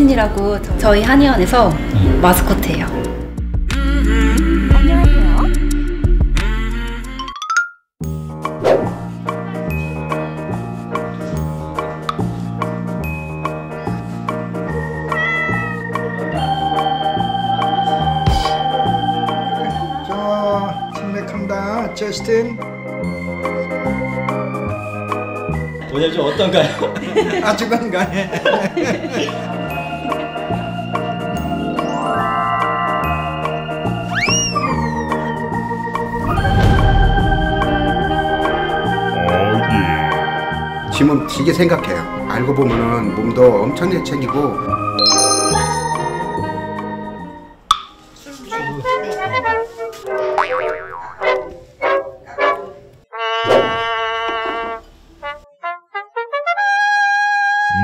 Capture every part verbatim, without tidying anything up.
저스틴이라고 저희 한의원에서 마스코트예요. 안녕하세요. 자, 침맥합니다. 저스틴. 오늘 좀 어떤가요? 아주 건강해. 짐은 길게 생각해요. 알고 보면은 몸도 엄청 예측이고.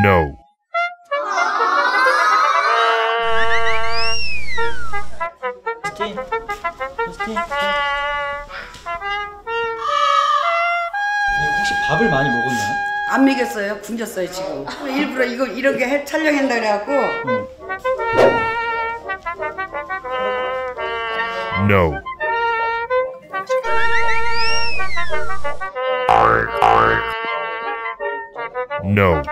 No. 저스틴, 저스틴. 혹시 밥을 많이 먹었나요? 안 먹였어요. 굶겼어요 지금. 일부러 이거 이렇게 촬영한다 그래갖고. 음. No. No.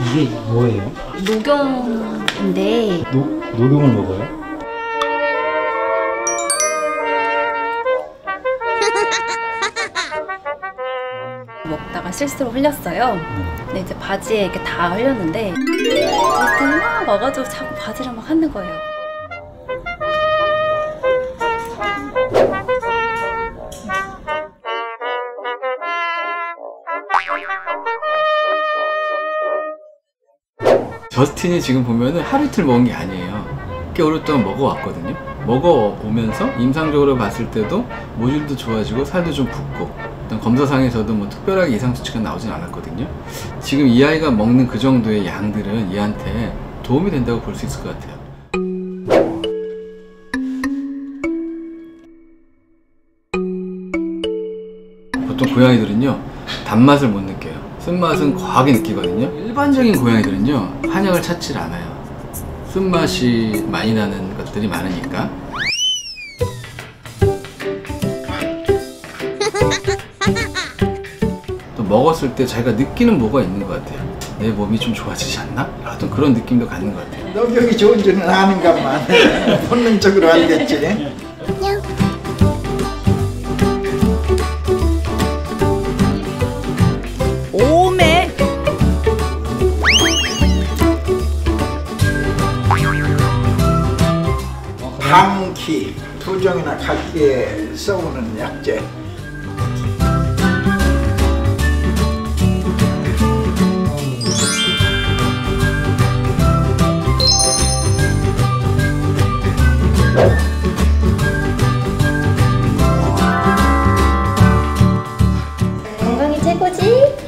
이게 뭐예요? 녹용인데. 노, 녹용을 먹어요? 먹다가 실수로 흘렸어요. 근데 이제 바지에 이렇게 다 흘렸는데 저스틴이 막 와가지고 자꾸 바지를 막 하는 거예요. 저스틴이 지금 보면은 하루 이틀 먹은 게 아니에요. 꽤 오랫동안 먹어왔거든요. 먹어오면서 임상적으로 봤을 때도 모듈도 좋아지고 살도 좀 붓고, 일단 검사상에서도 뭐 특별하게 이상 수치가 나오진 않았거든요. 지금 이 아이가 먹는 그 정도의 양들은 얘한테 도움이 된다고 볼 수 있을 것 같아요. 보통 고양이들은요 단맛을 못 느껴요. 쓴맛은 과하게 느끼거든요. 일반적인 고양이들은요 한약을 찾질 않아요. 쓴맛이 많이 나는 것들이 많으니까. 또 먹었을 때 자기가 느끼는 뭐가 있는 것 같아요. 내 몸이 좀 좋아지지 않나? 어떤 그런 느낌도 갖는 것 같아요. 녹용이 좋은 줄은 아는가만. 본능적으로 알겠지. 감기, 두정이나 각기에 써오는 약재. 건강이 최고지?